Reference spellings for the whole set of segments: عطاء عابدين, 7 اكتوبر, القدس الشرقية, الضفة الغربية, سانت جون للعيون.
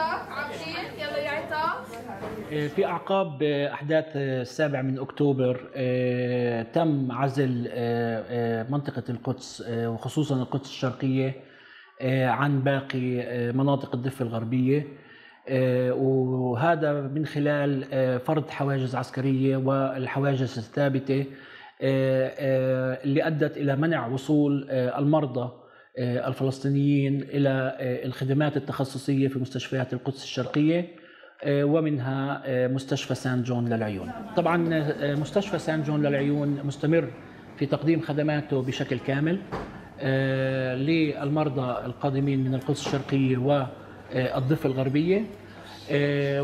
عطاء عابدين، يلا يا عطاء. في أعقاب أحداث 7 أكتوبر تم عزل منطقة القدس وخصوصا القدس الشرقية عن باقي مناطق الضفة الغربية، وهذا من خلال فرض حواجز عسكرية والحواجز الثابتة اللي أدت إلى منع وصول المرضى الفلسطينيين إلى الخدمات التخصصية في مستشفيات القدس الشرقية ومنها مستشفى سانت جون للعيون. طبعا مستشفى سانت جون للعيون مستمر في تقديم خدماته بشكل كامل للمرضى القادمين من القدس الشرقية والضفة الغربية.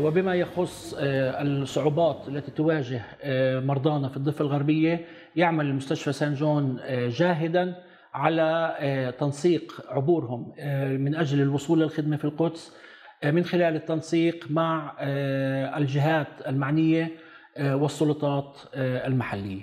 وبما يخص الصعوبات التي تواجه مرضانا في الضفة الغربية، يعمل مستشفى سانت جون جاهدا على تنسيق عبورهم من أجل الوصول للخدمة في القدس من خلال التنسيق مع الجهات المعنية والسلطات المحلية.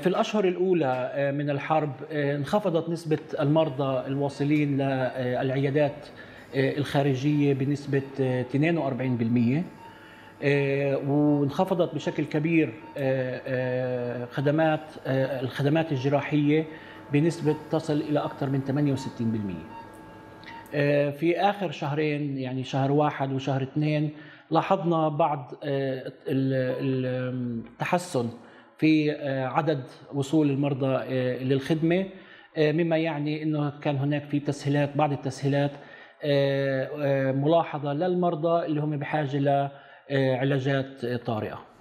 في الأشهر الأولى من الحرب انخفضت نسبة المرضى الواصلين للعيادات الخارجية بنسبة 42%، وانخفضت بشكل كبير الخدمات الجراحية بنسبة تصل إلى أكثر من 68%. في آخر شهرين، يعني شهر 1 وشهر 2، لاحظنا بعض التحسن في عدد وصول المرضى للخدمة، مما يعني أنه كان هناك في تسهيلات، بعض التسهيلات ملاحظة للمرضى اللي هم بحاجة لعلاجات طارئة.